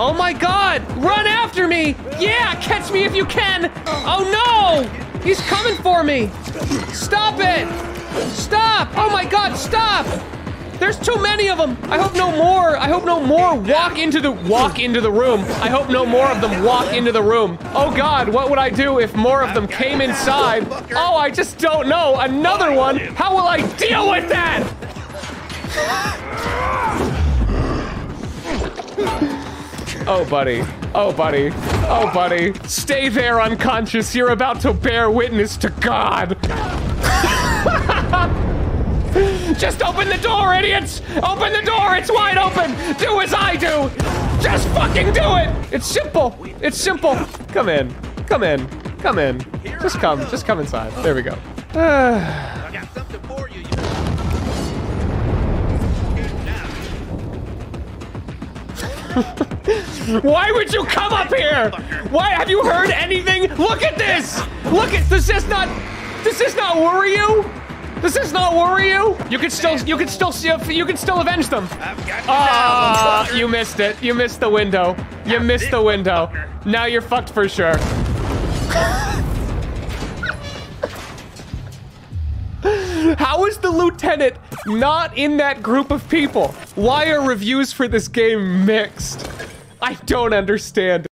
Oh my God! Run after me! Yeah, catch me if you can! Oh no! He's coming for me! Stop it! Stop! Oh my God, stop! There's too many of them! I hope no more! I hope no more walk into the room! I hope no more of them walk into the room! Oh God, what would I do if more of them came inside? Oh, I just don't know! Another one! How will I deal with that?! Oh, buddy. Oh, buddy. Oh, buddy. Stay there, unconscious. You're about to bear witness to God. Just open the door, idiots! Open the door! It's wide open! Do as I do! Just fucking do it! It's simple. It's simple. Come in. Come in. Come in. Just come. Just come inside. There we go. I got something for you. Why would you come up here? Why have you heard anything? Look at this! Look at does this not worry you? Does this not worry you? You can still avenge them. Ah, you missed it. You missed the window. You missed the window. Now you're fucked for sure. How is the lieutenant not in that group of people? Why are reviews for this game mixed? I don't understand.